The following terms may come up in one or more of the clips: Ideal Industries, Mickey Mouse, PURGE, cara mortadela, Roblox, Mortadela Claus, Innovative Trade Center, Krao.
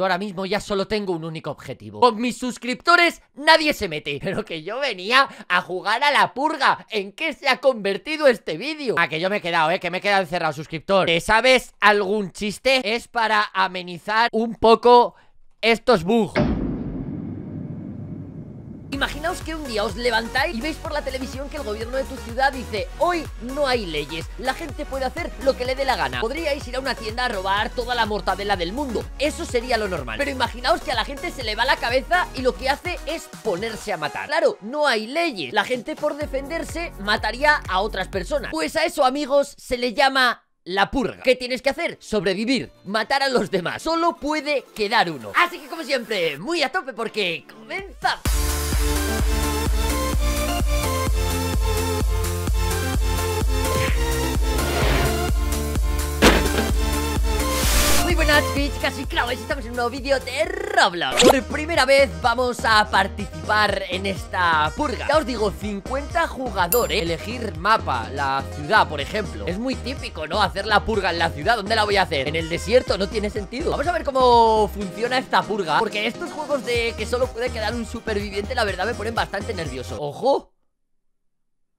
Yo ahora mismo ya solo tengo un único objetivo. Con mis suscriptores nadie se mete. Pero que yo venía a jugar a la purga. ¿En qué se ha convertido este vídeo? Ah, que yo me he quedado, que me he quedado encerrado, suscriptor. ¿Te sabes algún chiste? Es para amenizar un poco estos bugs. Imaginaos que un día os levantáis y veis por la televisión que el gobierno de tu ciudad dice: hoy no hay leyes, la gente puede hacer lo que le dé la gana. Podríais ir a una tienda a robar toda la mortadela del mundo. Eso sería lo normal. Pero imaginaos que a la gente se le va la cabeza y lo que hace es ponerse a matar. Claro, no hay leyes. La gente por defenderse mataría a otras personas. Pues a eso, amigos, se le llama la purga. ¿Qué tienes que hacer? Sobrevivir, matar a los demás. Solo puede quedar uno. Así que, como siempre, muy a tope porque comenzamos. Muy buenas, chicas y Krao, estamos en un nuevo vídeo de Roblox. Por primera vez vamos a participar en esta purga. Ya os digo, 50 jugadores. Elegir mapa, la ciudad, por ejemplo. Es muy típico, ¿no? Hacer la purga en la ciudad. ¿Dónde la voy a hacer? En el desierto, no tiene sentido. Vamos a ver cómo funciona esta purga, porque estos juegos de que solo puede quedar un superviviente, la verdad, me ponen bastante nervioso. ¡Ojo!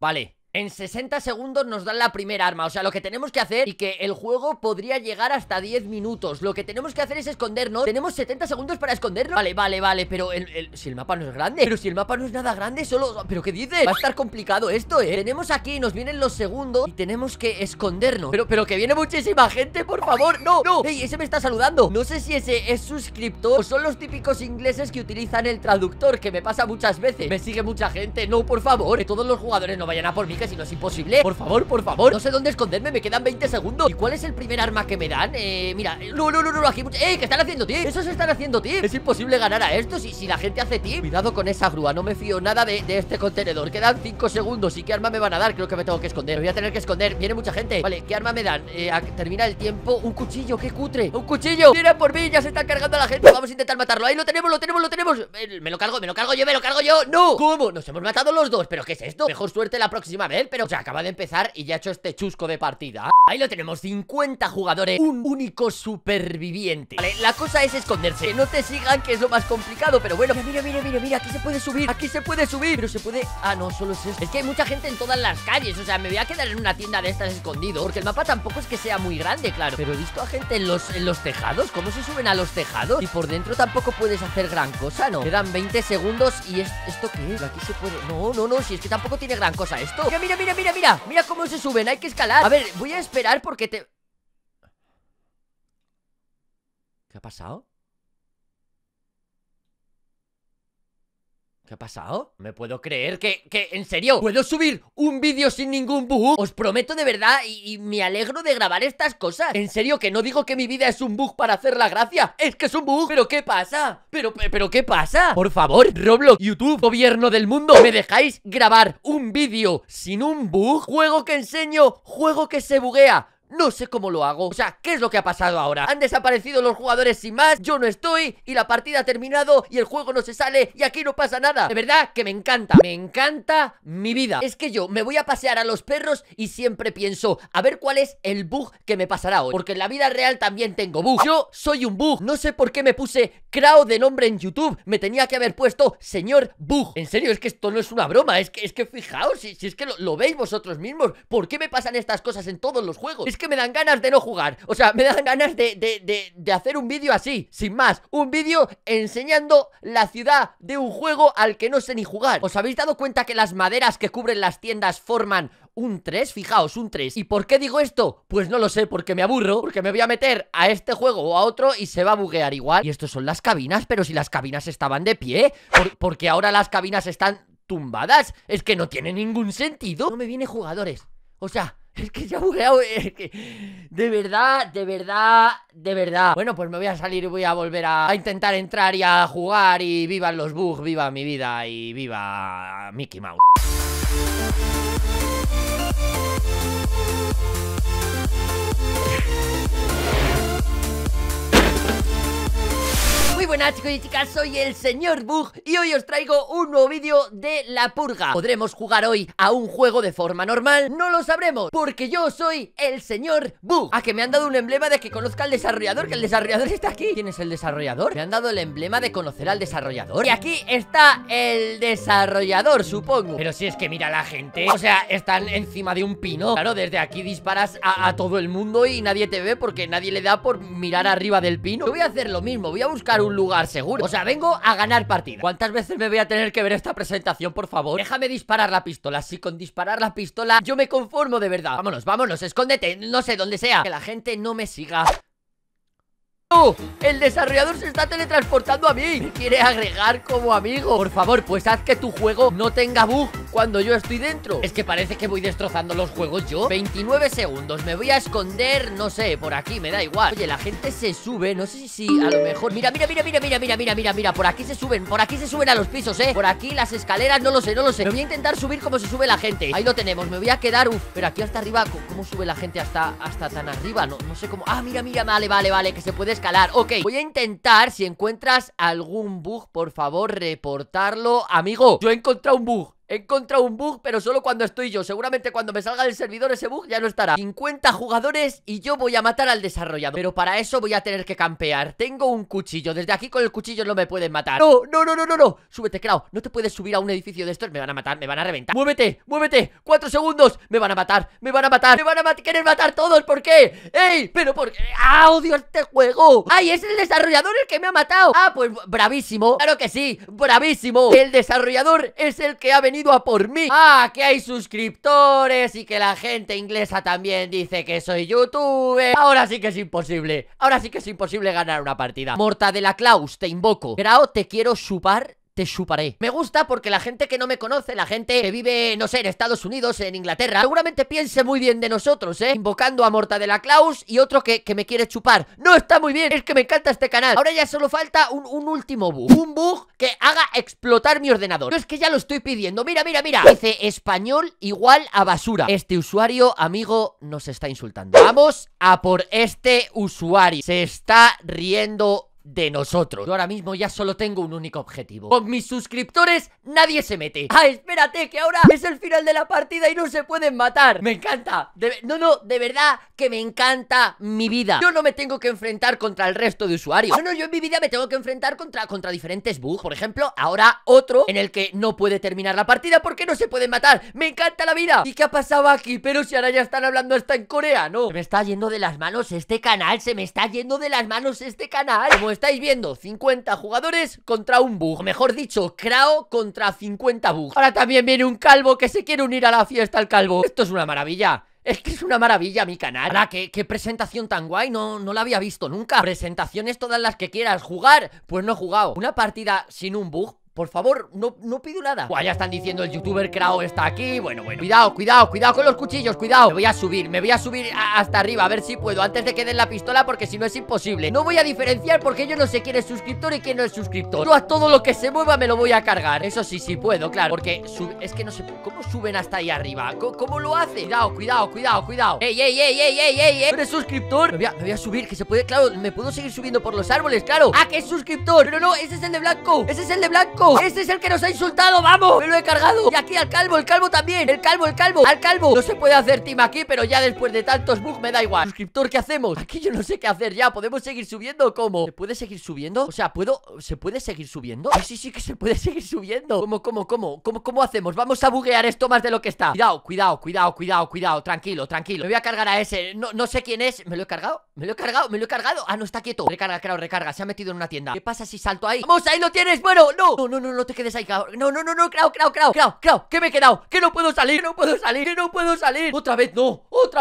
Vale. En 60 segundos nos dan la primera arma. O sea, lo que tenemos que hacer, y que el juego podría llegar hasta 10 minutos. Lo que tenemos que hacer es escondernos. Tenemos 70 segundos para escondernos. Vale, vale, vale. Pero si el mapa no es grande. Pero si el mapa no es nada grande, solo... ¿Pero qué dices? Va a estar complicado esto, ¿eh? Tenemos aquí, nos vienen los segundos y tenemos que escondernos. Pero que viene muchísima gente, por favor. ¡No, no! ¡Ey, ese me está saludando! No sé si ese es suscriptor o son los típicos ingleses que utilizan el traductor, que me pasa muchas veces. Me sigue mucha gente. No, por favor. Que todos los jugadores no vayan a por mí, si no es imposible. Por favor, por favor. No sé dónde esconderme, me quedan 20 segundos. ¿Y cuál es el primer arma que me dan? Mira, no, aquí mucho. ¡Ey! ¿Qué están haciendo, tío? Esos están haciendo, tío. Es imposible ganar a esto si la gente hace tío. Cuidado con esa grúa, no me fío nada de este contenedor. Quedan 5 segundos. ¿Y qué arma me van a dar? Creo que me tengo que esconder. Me voy a tener que esconder. Viene mucha gente. Vale, ¿qué arma me dan? Termina el tiempo. Un cuchillo, qué cutre. ¡Un cuchillo! ¡Mira por mí! Ya se está cargando a la gente. Vamos a intentar matarlo. Ahí lo tenemos, lo tenemos, lo tenemos. Me lo cargo yo. ¡No! ¿Cómo? Nos hemos matado los dos. ¿Pero qué es esto? Mejor suerte la próxima vez. Pero se acaba de empezar y ya ha hecho este chusco de partida. Ahí lo tenemos, 50 jugadores, un único superviviente. Vale, la cosa es esconderse, que no te sigan, que es lo más complicado. Pero bueno, mira, aquí se puede subir. Aquí se puede subir, pero se puede... Ah, no, solo es esto. Es que hay mucha gente en todas las calles. O sea, me voy a quedar en una tienda de estas escondido, porque el mapa tampoco es que sea muy grande, claro. Pero he visto a gente en los tejados. ¿Cómo se suben a los tejados? Y por dentro tampoco puedes hacer gran cosa, ¿no? Quedan 20 segundos y ¿esto qué es? Aquí se puede... No, si es que tampoco tiene gran cosa esto. Mira cómo se suben, hay que escalar. A ver, voy a esperar porque te... ¿Qué ha pasado? ¿Qué ha pasado? Me puedo creer que en serio, puedo subir un vídeo sin ningún bug. Os prometo de verdad, y me alegro de grabar estas cosas. En serio, que no digo que mi vida es un bug para hacer la gracia. Es que es un bug. ¿Pero qué pasa? ¿Pero qué pasa? Por favor, Roblox, YouTube, gobierno del mundo, ¿me dejáis grabar un vídeo sin un bug? Juego que enseño, juego que se buguea. No sé cómo lo hago. O sea, ¿qué es lo que ha pasado ahora? Han desaparecido los jugadores sin más. Yo no estoy y la partida ha terminado y el juego no se sale y aquí no pasa nada. De verdad que me encanta. Me encanta mi vida. Es que yo me voy a pasear a los perros y siempre pienso, a ver cuál es el bug que me pasará hoy. Porque en la vida real también tengo bug. Yo soy un bug. No sé por qué me puse Krao de nombre en YouTube. Me tenía que haber puesto señor bug. En serio, es que esto no es una broma. Es que fijaos, si es que lo veis vosotros mismos. ¿Por qué me pasan estas cosas en todos los juegos? Es que me dan ganas de no jugar. O sea, me dan ganas de hacer un vídeo así, sin más. Un vídeo enseñando la ciudad de un juego al que no sé ni jugar. ¿Os habéis dado cuenta que las maderas que cubren las tiendas forman un 3? Fijaos, un 3. ¿Y por qué digo esto? Pues no lo sé, porque me aburro. Porque me voy a meter a este juego o a otro y se va a buguear igual. Y estos son las cabinas, pero si las cabinas estaban de pie. Porque ahora las cabinas están tumbadas. Es que no tiene ningún sentido. No me vienen jugadores. O sea... Es que se ha bugueado, es que... De verdad. Bueno, pues me voy a salir y voy a volver a intentar entrar y a jugar. Y vivan los bugs, viva mi vida y viva Mickey Mouse. Muy Muy buenas chicos y chicas, soy el señor Bug y hoy os traigo un nuevo vídeo de La Purga. ¿Podremos jugar hoy a un juego de forma normal? No lo sabremos, porque yo soy el señor Bug. Ah, que me han dado un emblema de que conozca al desarrollador, que el desarrollador está aquí. ¿Quién es el desarrollador? Me han dado el emblema de conocer al desarrollador. Y aquí está el desarrollador, supongo. Pero si es que mira la gente, o sea, están encima de un pino. Claro, desde aquí disparas a todo el mundo y nadie te ve porque nadie le da por mirar arriba del pino. Yo voy a hacer lo mismo, voy a buscar un lugar seguro. O sea, vengo a ganar partida. ¿Cuántas veces me voy a tener que ver esta presentación, por favor? Déjame disparar la pistola. Si con disparar la pistola yo me conformo, de verdad. Vámonos, vámonos, escóndete, no sé, donde sea. Que la gente no me siga. ¡Oh! El desarrollador se está teletransportando a mí. Me quiere agregar como amigo. Por favor, pues haz que tu juego no tenga bug cuando yo estoy dentro. Es que parece que voy destrozando los juegos yo. 29 segundos, me voy a esconder, no sé, por aquí, me da igual. Oye, la gente se sube, no sé si a lo mejor... Mira, mira, mira, mira, mira, mira, mira, mira, mira. Por aquí se suben a los pisos, por aquí las escaleras, no lo sé, no lo sé. Me voy a intentar subir como se sube la gente. Ahí lo tenemos, me voy a quedar... Uf, pero aquí hasta arriba, ¿cómo sube la gente hasta tan arriba? No sé cómo... Ah, mira, mira, vale, vale, vale, que se puede escalar. Ok, voy a intentar, si encuentras algún bug, por favor, reportarlo. Amigo, yo he encontrado un bug. He encontrado un bug, pero solo cuando estoy yo. Seguramente cuando me salga del servidor ese bug ya no estará. 50 jugadores y yo voy a matar al desarrollador. Pero para eso voy a tener que campear. Tengo un cuchillo, desde aquí con el cuchillo no me pueden matar. No, no, no, no, no, no. Súbete, Krao. No te puedes subir a un edificio de estos. Me van a matar, me van a reventar. Muévete, muévete. 4 segundos. Me van a matar, me van a matar. Me van a querer matar todos, ¿por qué? ¡Ey! ¿Pero por qué? ¡Ah, odio este juego! ¡Ay, es el desarrollador el que me ha matado! Ah, pues bravísimo. Claro que sí, bravísimo. El desarrollador es el que ha venido a por mí. Ah, que hay suscriptores y que la gente inglesa también dice que soy youtuber. Ahora sí que es imposible. Ahora sí que es imposible ganar una partida. Mortadela Claus, te invoco. Krao, te quiero chupar. Te chuparé. Me gusta porque la gente que no me conoce, la gente que vive, no sé, en Estados Unidos, en Inglaterra, seguramente piense muy bien de nosotros, invocando a Mortadela Claus y otro que me quiere chupar. No, está muy bien, es que me encanta este canal. Ahora ya solo falta un último bug. Un bug que haga explotar mi ordenador. Yo es que ya lo estoy pidiendo, mira, mira, mira. Dice español igual a basura. Este usuario, amigo, nos está insultando. Vamos a por este usuario. Se está riendo de nosotros. Yo ahora mismo ya solo tengo un único objetivo. Con mis suscriptores nadie se mete. Ah, espérate, que ahora es el final de la partida y no se pueden matar. Me encanta. No, no, de verdad que me encanta mi vida. Yo no me tengo que enfrentar contra el resto de usuarios. No, no, yo en mi vida me tengo que enfrentar contra diferentes bugs. Por ejemplo, ahora otro en el que no puede terminar la partida porque no se pueden matar. Me encanta la vida. ¿Y qué ha pasado aquí? Pero si ahora ya están hablando hasta en coreano. Se me está yendo de las manos este canal. Se me está yendo de las manos este canal. Como estáis viendo, 50 jugadores contra un bug, o mejor dicho, Krao contra 50 bugs. Ahora también viene un calvo que se quiere unir a la fiesta, el calvo. Esto es una maravilla. Es que es una maravilla mi canal. Ahora, ¿qué presentación tan guay? No la había visto nunca. Presentaciones todas las que quieras. Jugar, pues no he jugado. Una partida sin un bug, por favor, no pido nada. Buah, ya están diciendo el youtuber Krao está aquí. Bueno, cuidado, cuidado, cuidado con los cuchillos, cuidado. Me voy a subir hasta arriba, a ver si puedo, antes de que den la pistola, porque si no es imposible. No voy a diferenciar porque yo no sé quién es suscriptor y quién no es suscriptor. Yo a todo lo que se mueva me lo voy a cargar. Eso sí, sí puedo, claro, porque es que no sé cómo suben hasta ahí arriba. ¿Cómo lo hace? Cuidado, cuidado, cuidado, cuidado. Ey, ey, ey, ey, ey, ey, ey. ¿Eres suscriptor? Me voy a subir, que se puede, claro, me puedo seguir subiendo por los árboles, claro. Ah, que es suscriptor. Pero no, ese es el de blanco. Ese es el de blanco. Este es el que nos ha insultado, vamos. Me lo he cargado. Y aquí al calvo, el calvo también. Al calvo. No se puede hacer team aquí, pero ya después de tantos bugs me da igual. Suscriptor, ¿qué hacemos? Aquí yo no sé qué hacer ya. ¿Podemos seguir subiendo o cómo? ¿Se puede seguir subiendo? O sea, ¿se puede seguir subiendo? Sí, sí, sí que se puede seguir subiendo. ¿Cómo hacemos? Vamos a buguear esto más de lo que está. Cuidado, cuidado, cuidado, cuidado, cuidado. Tranquilo, tranquilo. Me voy a cargar a ese. No sé quién es. ¿Me lo he cargado? ¿Me lo he cargado? ¿Me lo he cargado? Ah, no, está quieto. Recarga, claro, recarga. Se ha metido en una tienda. ¿Qué pasa si salto ahí? ¡Vamos, ahí lo tienes! Bueno, no te quedes ahí, cabrón. No, Krao, que me he quedado, que no puedo salir, que no puedo salir. Otra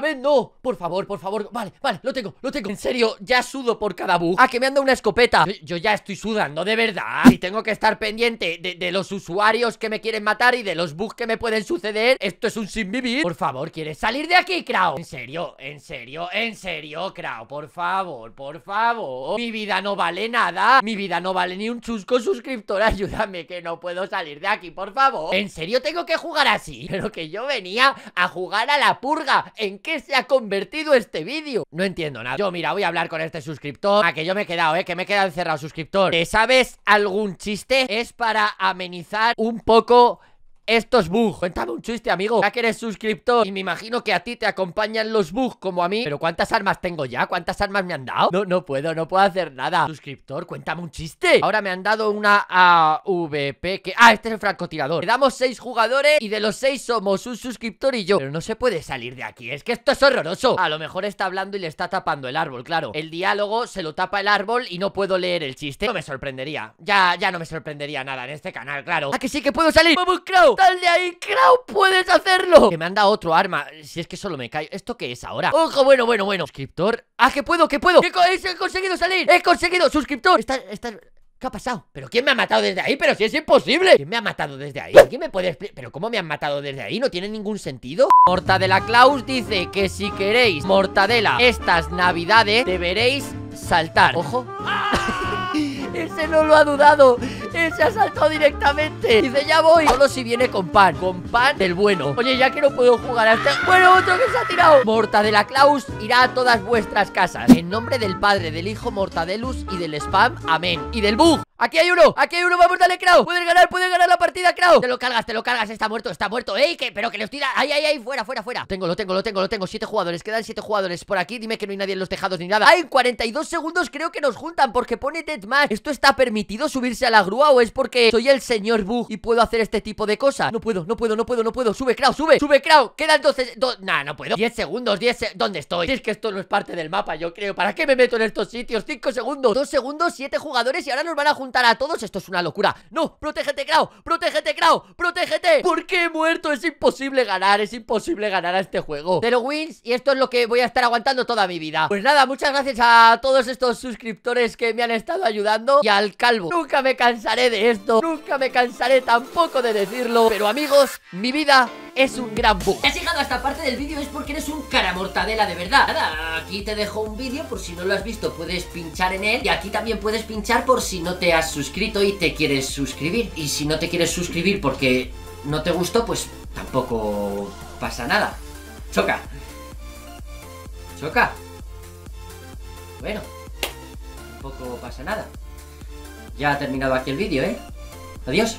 vez no. Por favor, vale, lo tengo. En serio, ya sudo por cada bug. Ah, que me han dado una escopeta. Yo ya estoy sudando, de verdad. Y tengo que estar pendiente de los usuarios que me quieren matar y de los bugs que me pueden suceder. Esto es un sin vivir. Por favor, ¿quieres salir de aquí, Krao? En serio, Krao, por favor. Mi vida no vale nada. Mi vida no vale ni un chusco, suscriptor, ayuda. ayúdame, que no puedo salir de aquí, por favor. ¿En serio tengo que jugar así? Pero que yo venía a jugar a la purga. ¿En qué se ha convertido este vídeo? No entiendo nada. Yo, mira, voy a hablar con este suscriptor. Ah, que yo me he quedado, que me he quedado encerrado, suscriptor. ¿Te sabes algún chiste? Es para amenizar un poco estos bugs. Cuéntame un chiste, amigo, ya que eres suscriptor. Y me imagino que a ti te acompañan los bugs como a mí. Pero ¿cuántas armas tengo ya? ¿Cuántas armas me han dado? No puedo hacer nada. Suscriptor, cuéntame un chiste. Ahora me han dado una AVP que... Ah, este es el francotirador. Le damos 6 jugadores y de los 6 somos un suscriptor y yo. Pero no se puede salir de aquí, es que esto es horroroso. A lo mejor está hablando y le está tapando el árbol, claro. El diálogo se lo tapa el árbol y no puedo leer el chiste. No me sorprendería. Ya no me sorprendería nada en este canal, claro. ¿A que sí que puedo salir? ¡Vamos, Krao! ¡Sal de ahí, Krao! ¡Puedes hacerlo! Que me han dado otro arma. Si es que solo me caigo. ¿Esto qué es ahora? ¡Ojo! Bueno. Suscriptor. ¡Ah, que puedo, que puedo! ¡He conseguido salir! ¡He conseguido! ¡Suscriptor! ¿Qué ha pasado? ¿Pero quién me ha matado desde ahí? ¡Pero si es imposible! ¿Quién me ha matado desde ahí? ¿Quién me puede explicar? ¿Pero cómo me han matado desde ahí? ¿No tiene ningún sentido? Mortadela Claus dice que si queréis mortadela estas navidades deberéis saltar. ¡Ojo! Ese no lo ha dudado. Ese ha saltado directamente. Dice, ya voy. Solo si viene con pan. Con pan del bueno. Oye, ya que no puedo jugar hasta... Bueno, otro que se ha tirado. Mortadela Claus irá a todas vuestras casas. En nombre del Padre, del Hijo Mortadelus y del Spam. Amén. Y del bug. Aquí hay uno. Aquí hay uno. Vamos, dale, Krao. Puedes ganar la partida, Krao. Te lo cargas. Está muerto, está muerto. ¡Ey! Que, pero que le estoy... ¡Ay! Fuera. Lo tengo. 7 jugadores. Quedan 7 jugadores por aquí. Dime que no hay nadie en los tejados ni nada. ¡Ay! En 42 segundos creo que nos juntan porque pone Deathmatch. ¿Esto está permitido subirse a la grúa? ¿O es porque soy el señor bug y puedo hacer este tipo de cosas? No puedo. Sube, Krao, sube, Krao. Quedan 12... Nah, no puedo. 10 segundos, 10... ¿Dónde estoy? Si es que esto no es parte del mapa, yo creo. ¿Para qué me meto en estos sitios? 5 segundos, 2 segundos, 7 jugadores y ahora nos van a juntar a todos. Esto es una locura. No, protégete, Krao. Protégete. ¿Por qué he muerto? Es imposible ganar a este juego. 0 wins y esto es lo que voy a estar aguantando toda mi vida. Pues nada, muchas gracias a todos estos suscriptores que me han estado ayudando y al calvo. Nunca me cansaré de esto, nunca me cansaré tampoco de decirlo, pero amigos, mi vida es un gran bug. Si has llegado a esta parte del vídeo es porque eres un cara mortadela de verdad. Nada, aquí te dejo un vídeo por si no lo has visto, puedes pinchar en él y aquí también puedes pinchar por si no te has suscrito y te quieres suscribir. Y si no te quieres suscribir porque no te gustó, pues tampoco pasa nada. Choca. Bueno, tampoco pasa nada. Ya ha terminado aquí el vídeo, Adiós.